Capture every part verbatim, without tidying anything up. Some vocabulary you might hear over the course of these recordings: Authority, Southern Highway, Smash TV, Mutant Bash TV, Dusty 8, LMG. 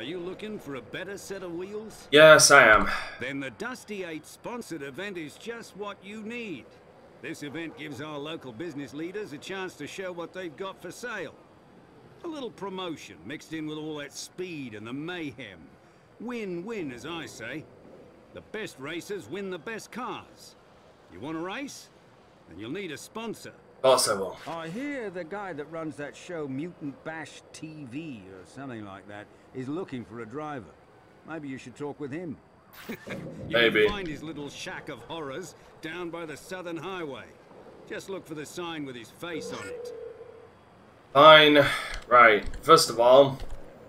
Are you looking for a better set of wheels? Yes, I am. Then the Dusty eight sponsored event is just what you need. This event gives our local business leaders a chance to show what they've got for sale. A little promotion mixed in with all that speed and the mayhem. Win-win, as I say. The best racers win the best cars. You want to race? Then you'll need a sponsor. Also, well. I hear the guy that runs that show, Mutant Bash T V or something like that, is looking for a driver. Maybe you should talk with him. you Maybe. Can find his little shack of horrors down by the Southern Highway. Just look for the sign with his face on it. Fine. Right. First of all,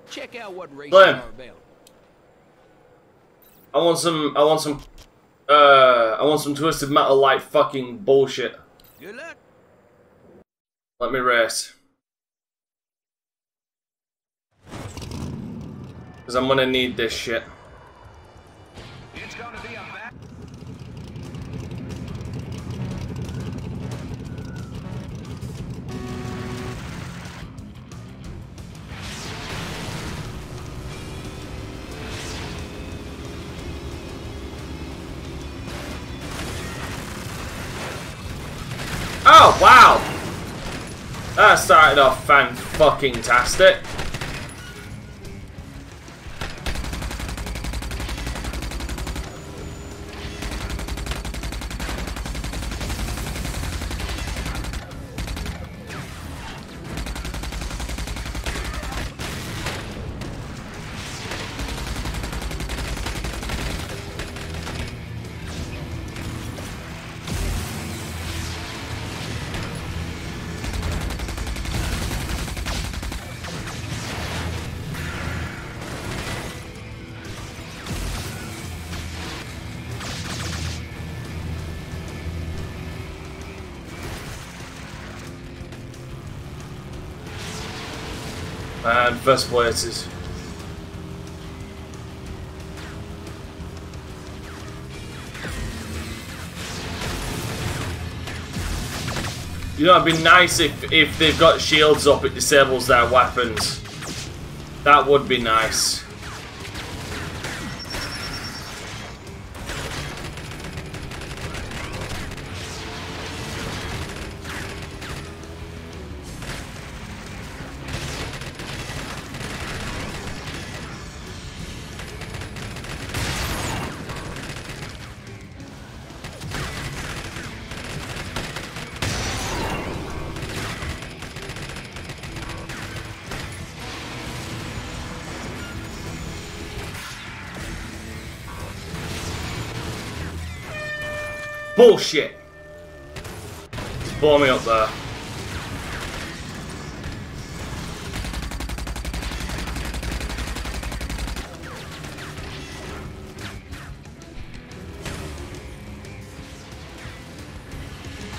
check out what races are available. I want some. I want some. Uh, I want some twisted metal like fucking bullshit. Good luck. Let me race. Because I'm going to need this shit. It's going to be a back. Oh, wow. That started off fan-fucking-tastic. And first places. You know, it'd be nice if if they've got shields up, it disables their weapons. That would be nice. Bullshit! Blow me up there.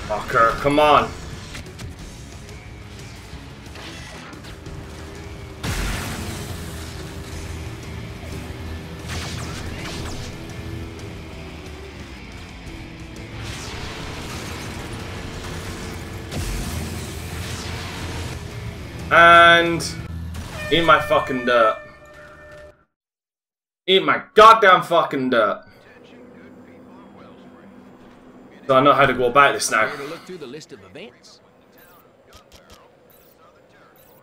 Fucker, come on. And eat my fucking dirt. Eat my goddamn fucking dirt. So I know how to go about this now. Look through the list of events.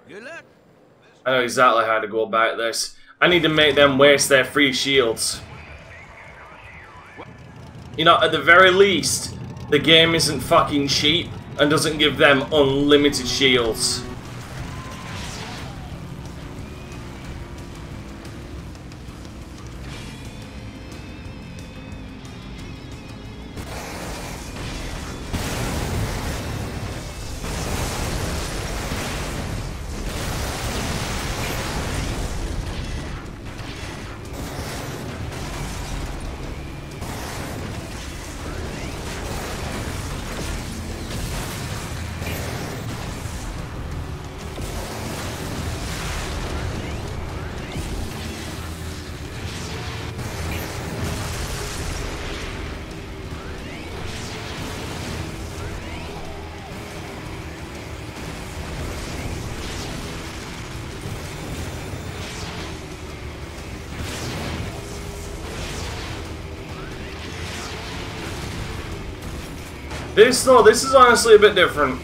Good luck. I know exactly how to go about this. I need to make them waste their free shields. You know, at the very least, the game isn't fucking cheap and doesn't give them unlimited shields. This, no, this is honestly a bit different.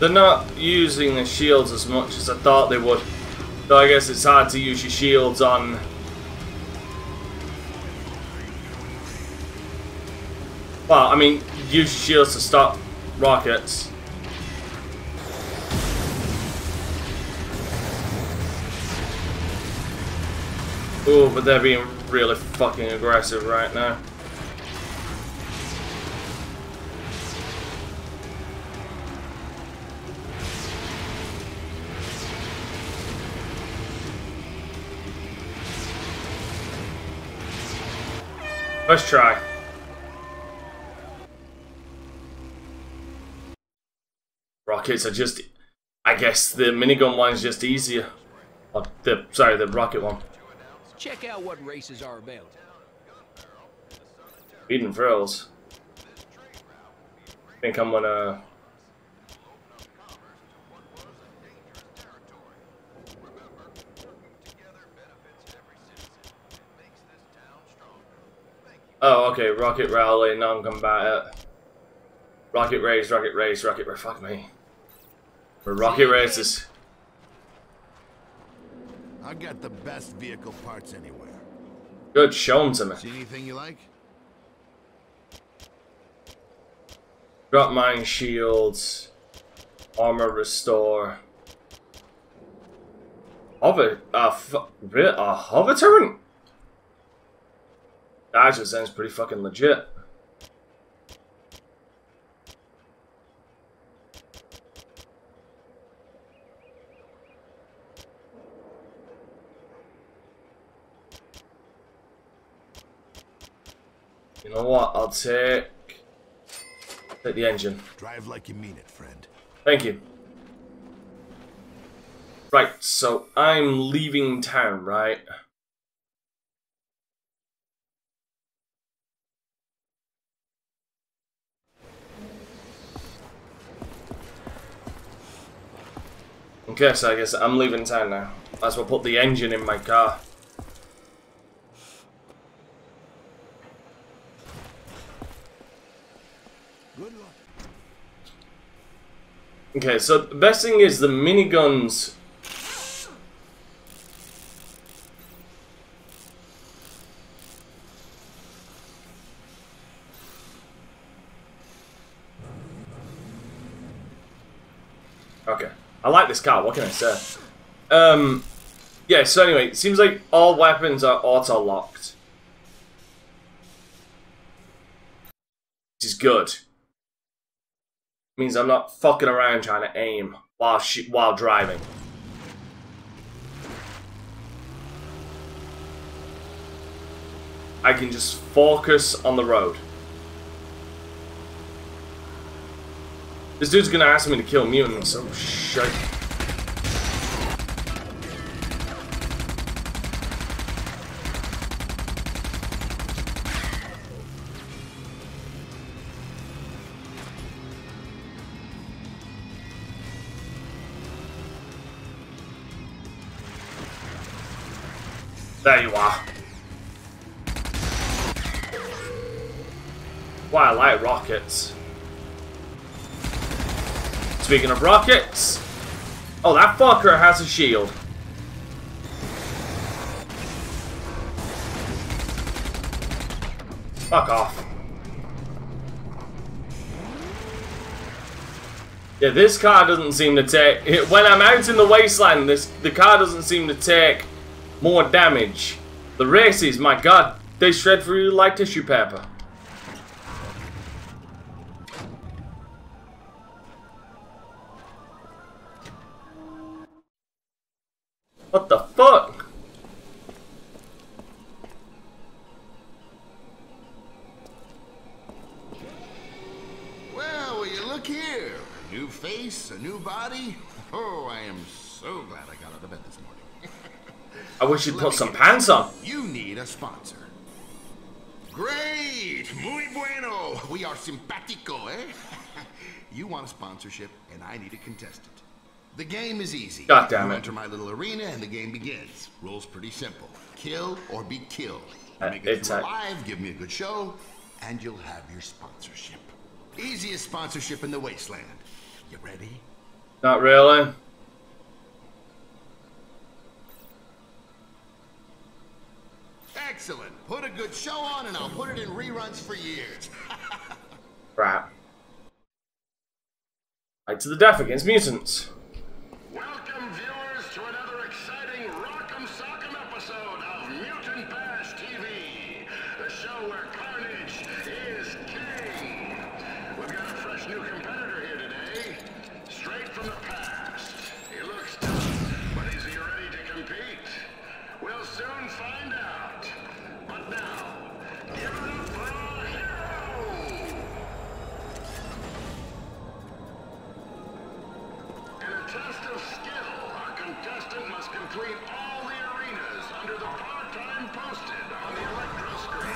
They're not using the shields as much as I thought they would. Though I guess it's hard to use your shields on... Well, I mean, use your shields to stop rockets. Ooh, but they're being really fucking aggressive right now. Let's try. Rockets are just, I guess the minigun one's just easier. Or the, sorry, the rocket one. Check out what races are available. Eden Frills. I think I'm gonna... Oh, okay, Rocket Rally, non-combatant. Rocket Race, Rocket Race, Rocket Race, fuck me. For Rocket Races. I got the best vehicle parts anywhere. Good, show them to me. See anything you like? Drop mine shields. Armor restore. Hover, uh, f a hover turret? That just sounds pretty fucking legit. You know what? I'll take take the engine. Drive like you mean it, friend. Thank you. Right, so I'm leaving town, right? Okay, so I guess I'm leaving town now. Might as well put the engine in my car. Okay, so the best thing is the miniguns. Okay, I like this car, what can I say? Um, yeah, so anyway, it seems like all weapons are auto-locked. Which is good. Means I'm not fucking around trying to aim while sh while driving. I can just focus on the road. This dude's gonna ask me to kill mutants, so shit. There you are. Why I like rockets. Speaking of rockets. Oh, that fucker has a shield. Fuck off. Yeah, this car doesn't seem to take it when I'm out in the wasteland, this the car doesn't seem to take more damage. The races, my god, they shred through like tissue paper. What the fuck? Well, will you look here? A new face, a new body. Oh, I am so glad I got out of bed this morning. I wish you'd put some pants on. You need a sponsor. Great! Muy bueno! We are simpático, eh? You want a sponsorship, and I need a contestant. The game is easy. God damn it. You enter my little arena, and the game begins. Rules pretty simple. Kill or be killed. Uh, Make it through alive, give me a good show, and you'll have your sponsorship. Easiest sponsorship in the wasteland. You ready? Not really. Excellent. Put a good show on, and I'll put it in reruns for years. Crap. Fight to the death against mutants. Welcome, viewers, to another exciting Rock'em Sock'em episode of Mutant Bash T V, the show where carnage is king. We've got a fresh new competitor here today, straight from the past. He looks tough, but is he ready to compete? We'll soon find out. But now, give it up for our hero! Test of skill, our contestant must complete all the arenas under the power time posted on the electro screen.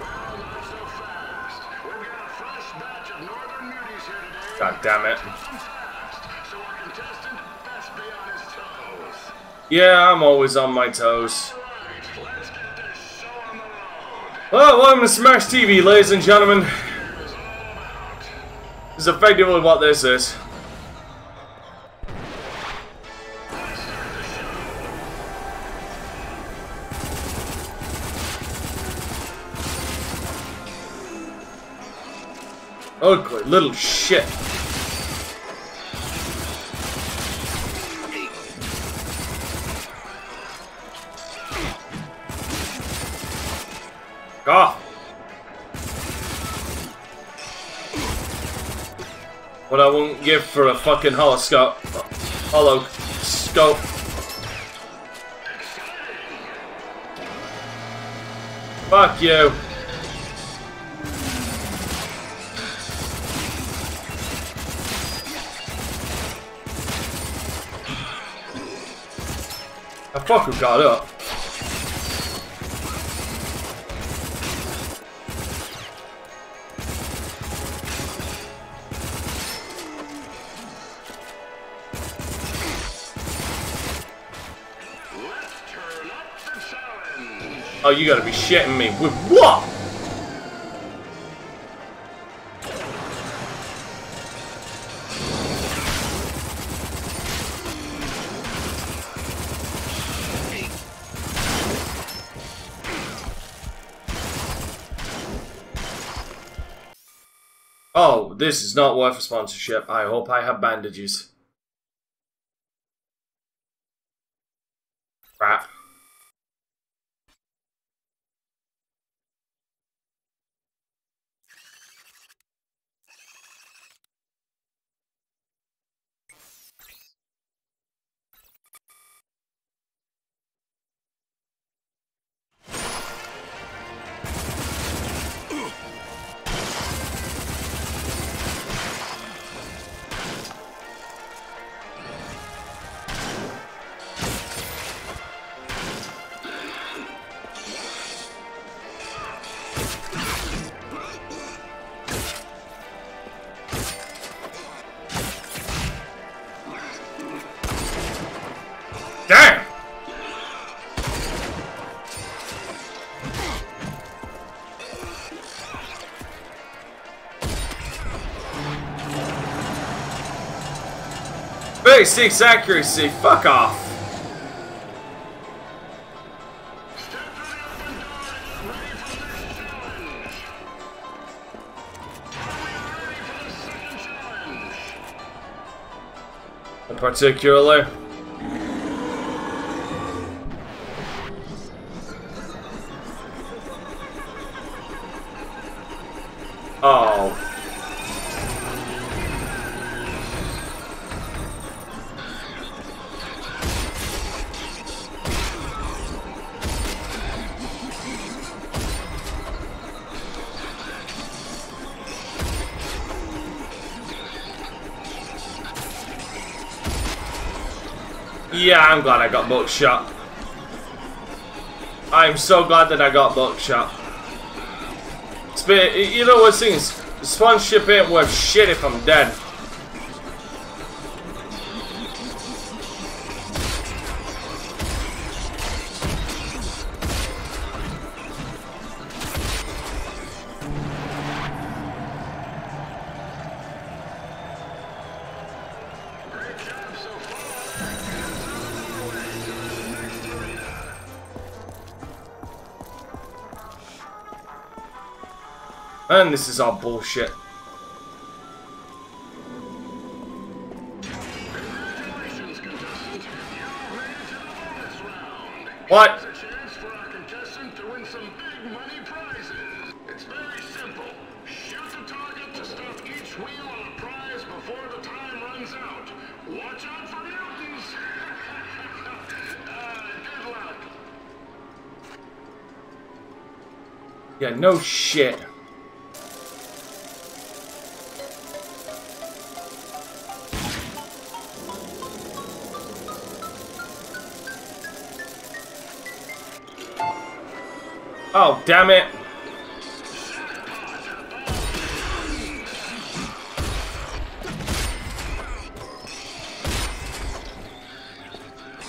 Well, not so fast. We've got a fresh batch of northern muties here today. God damn it. So our contestant best be on his toes. Yeah, I'm always on my toes. Alright, let's get this show on the road. Well, welcome to Smash T V, ladies and gentlemen. This is effectively what this is. Ugly little shit. God. What I won't give for a fucking holoscope. Holoscope. Fuck you. I fucking got up. Oh, you gotta be shitting me. With what? Oh, this is not worth a sponsorship. I hope I have bandages. Crap. Six accuracy, fuck off. Step to the open door and ready for this challenge. Are we ready for the second challenge? In particular. Oh. Yeah, I'm glad I got buckshot. I'm so glad that I got buckshot. It's been, you know what things This sponsorship ain't worth shit if I'm dead. And this is all bullshit. What? It's a chance for our contestant to win some big money prizes. It's very simple. Shoot the target to stop each wheel on a prize before the time runs out. Watch out for mutants. uh, good luck. Yeah, no shit. Oh, damn it.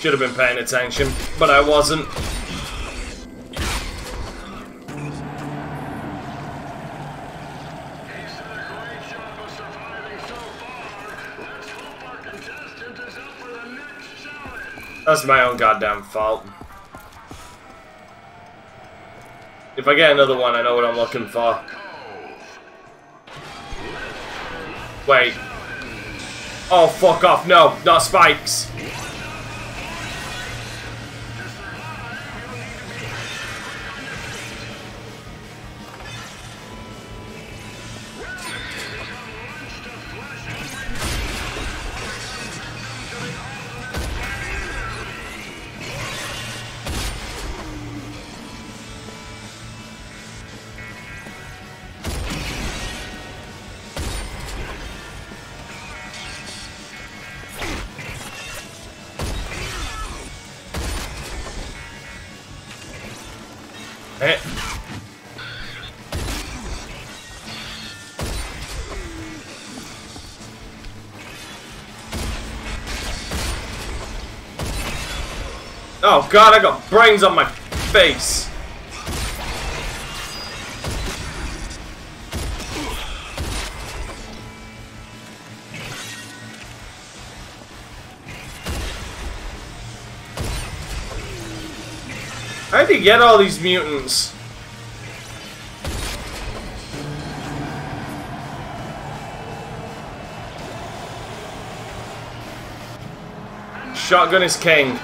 Should have been paying attention, but I wasn't. That's my own goddamn fault. If I get another one, I know what I'm looking for. Wait. Oh, fuck off. No, not spikes. Hey. Oh god, I got brains on my face. How do you get all these mutants? Shotgun is king.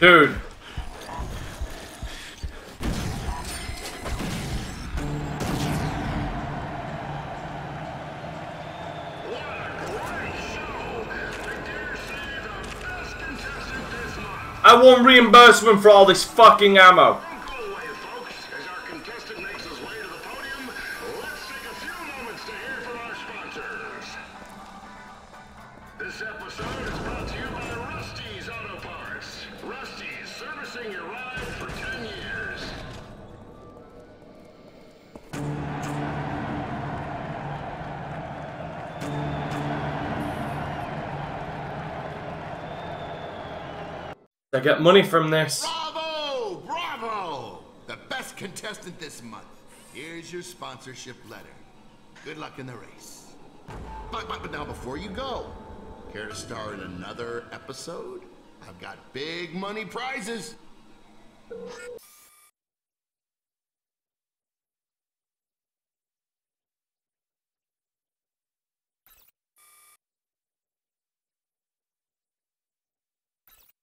Dude. I want reimbursement for all this fucking ammo. I get money from this. Bravo! Bravo! The best contestant this month. Here's your sponsorship letter. Good luck in the race. But, but, but now before you go, care to star in another episode? I've got big money prizes.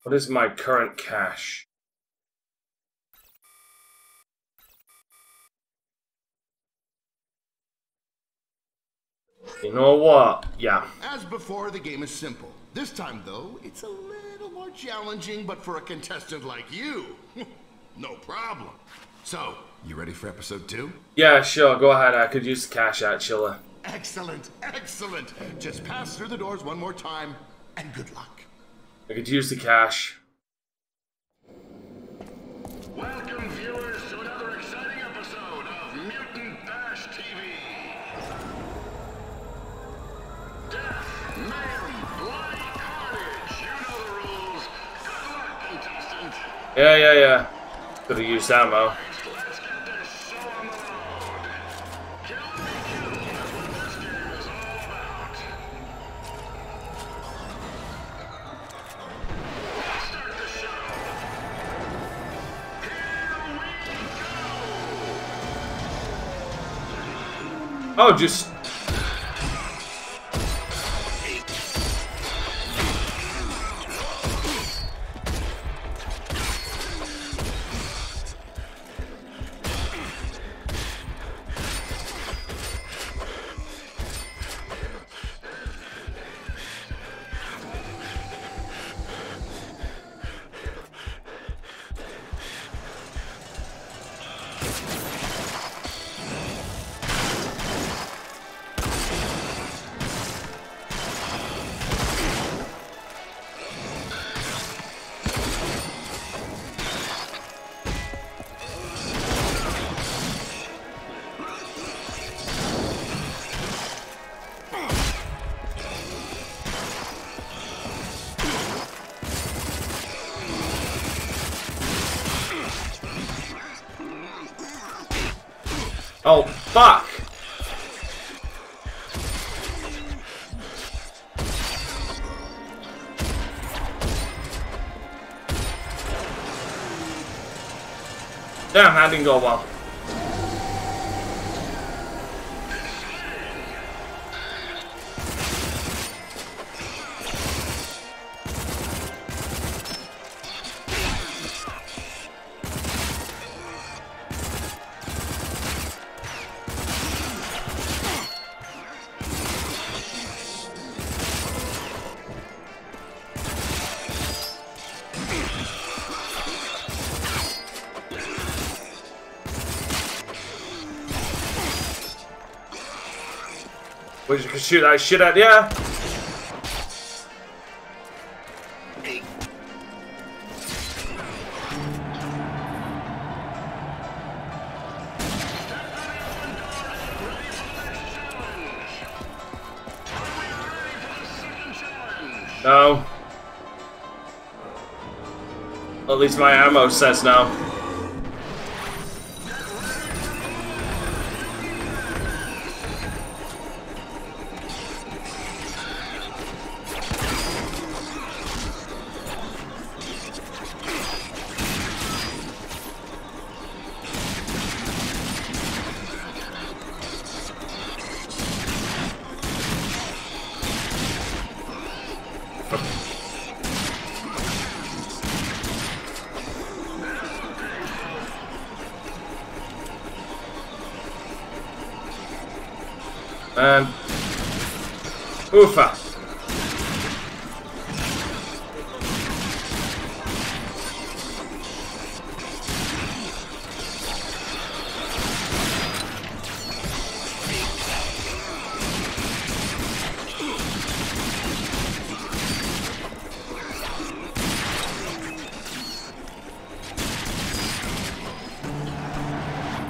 What is my current cash? You know what? Yeah. As before, the game is simple. This time, though, it's a little more challenging, but for a contestant like you, no problem. So, you ready for episode two? Yeah, sure. Go ahead. I could use the cash out, chiller. Excellent. Excellent. Just pass through the doors one more time, and good luck. I could use the cash. Welcome, viewers, to another exciting episode of Mutant Bash T V. Death, melee, bloody carnage. You know the rules. Good luck, contestant. Yeah, yeah, yeah. Could have used ammo. Let's get this show on the road. Kill me, kill me. That's what this game is all about. Let's start the show. Here we go. Oh, just. Oh, fuck! Damn, that didn't go well. Wish you could shoot that shit out, yeah. No. Well, at least my ammo says no. And oofa.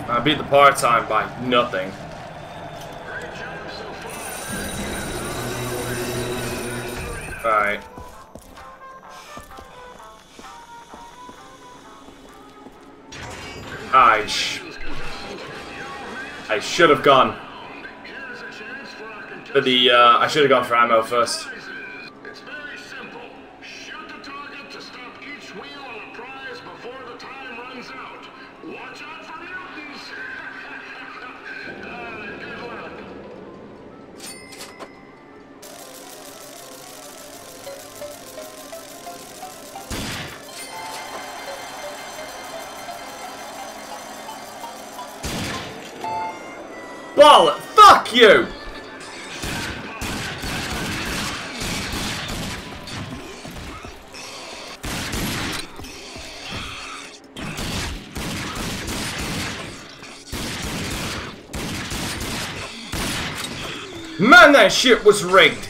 I beat the part time by nothing. Alright. I sh I should have gone for the uh I should have gone for ammo first. It's very simple. Shoot the target to stop each wheel on a prize before the time runs out. Watch out for mutants. Wallet, fuck you! Man, that shit was rigged.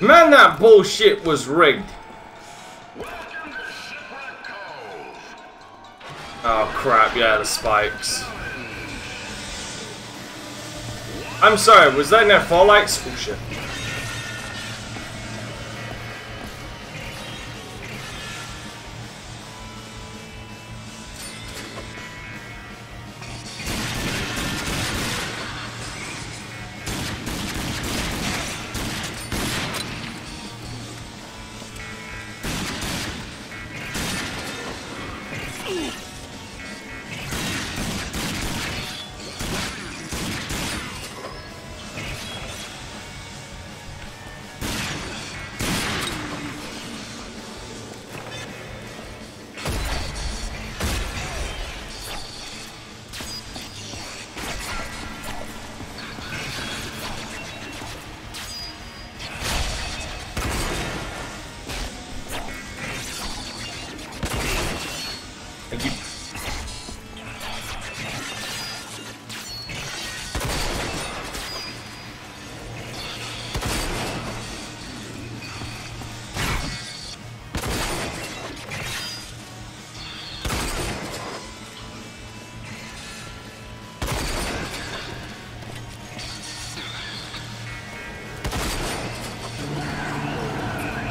Man, that bullshit was rigged. Welcome to Shipwreck Cove. Oh crap, yeah, the spikes. I'm sorry, was that in their fall lights? Oh shit.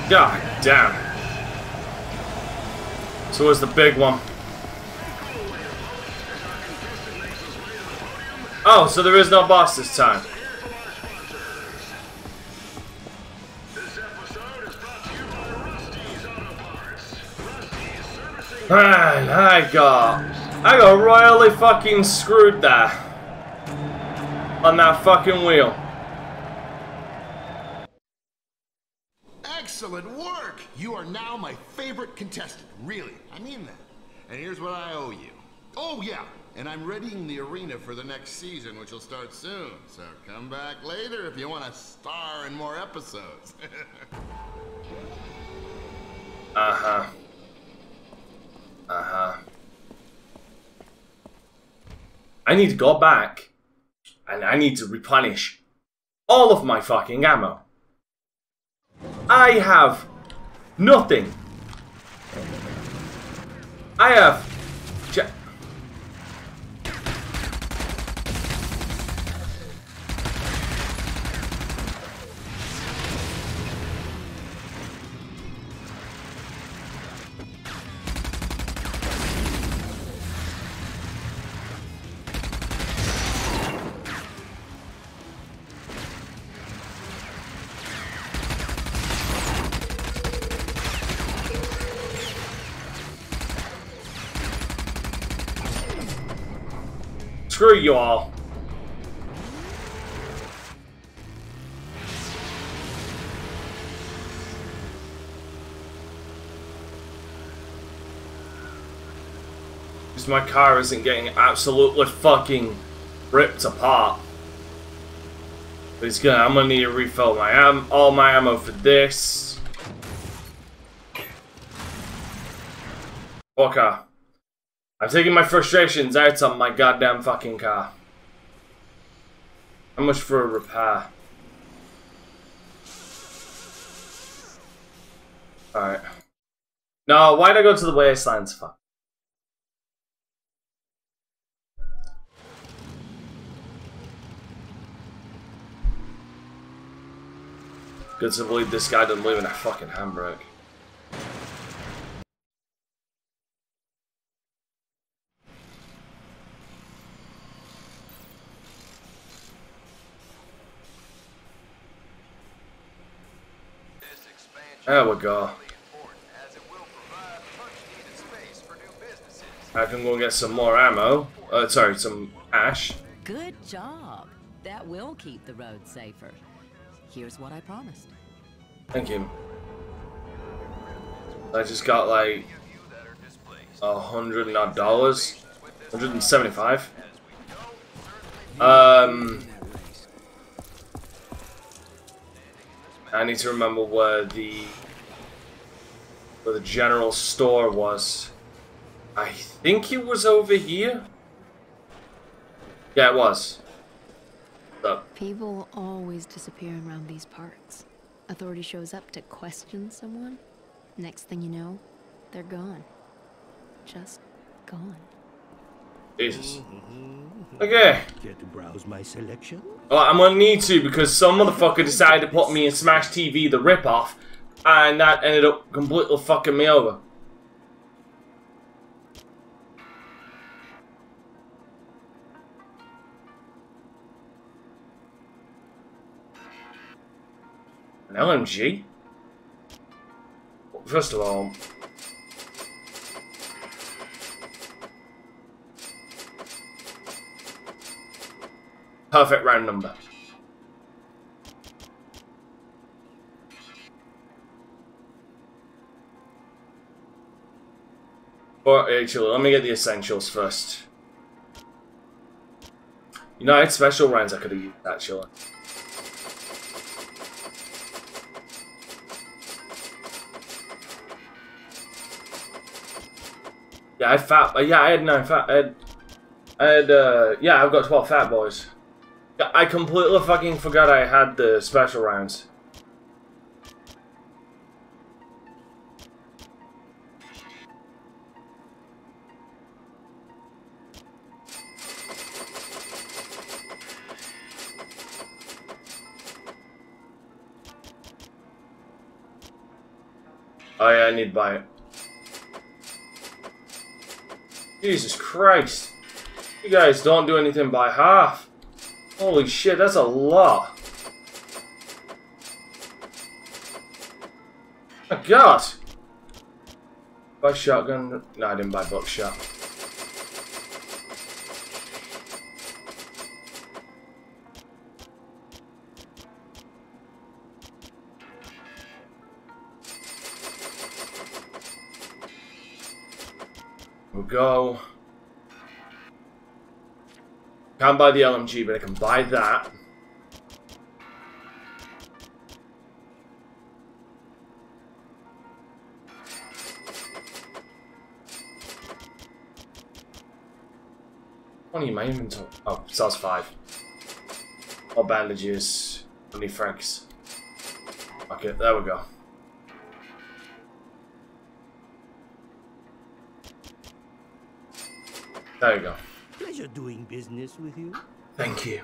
God damn it. So was the big one. Oh, so there is no boss this time. Man, I got I got royally fucking screwed there. On that fucking wheel. Excellent work! You are now my favorite contestant. Really, I mean that. And here's what I owe you. Oh yeah, and I'm readying the arena for the next season, which will start soon. So come back later if you want to star in more episodes. Uh-huh. Uh-huh. I need to go back, and I need to replenish all of my fucking ammo. I have nothing. I have. Screw you all. Because my car isn't getting absolutely fucking ripped apart. But it's gonna, I'm gonna need to refill my am all my ammo for this. Okay. I'm taking my frustrations out on my goddamn fucking car. How much for a repair? Alright. No, why'd I go to the wastelands? Fuck. Good to believe this guy didn't live in a fucking handbrake. There we go. I can go get some more ammo. Uh, sorry, some ash. Good job. That will keep the road safer. Here's what I promised. Thank you. I just got like a hundred and odd dollars, one hundred seventy-five. Um, I need to remember where the where the general store was. I think it was over here. Yeah, it was. So. People always disappear around these parts. Authority shows up to question someone. Next thing you know, they're gone. Just gone. Jesus. Okay. Get to browse my selection? Well, I'm gonna need to, because some motherfucker decided to put me in Smash T V, the ripoff, and that ended up completely fucking me over. An L M G? First of all, perfect round number. But actually, let me get the essentials first. You know, I had special rounds I could have used, actually. Yeah, I had fat. Yeah, I had nine fat. I had. I had. Uh, yeah, I've got twelve fat boys. I completely fucking forgot I had the special rounds. Oh yeah, I need to buy it. Jesus Christ. You guys don't do anything by half. Holy shit, that's a lot. My God. Buy shotgun. No, I didn't buy buckshot. We'll go. Can't buy the L M G, but I can buy that. What do you mean, inventory? Oh, it sells five. All bandages. Only francs. Okay, there we go. There you go. Pleasure doing business with you. Thank you.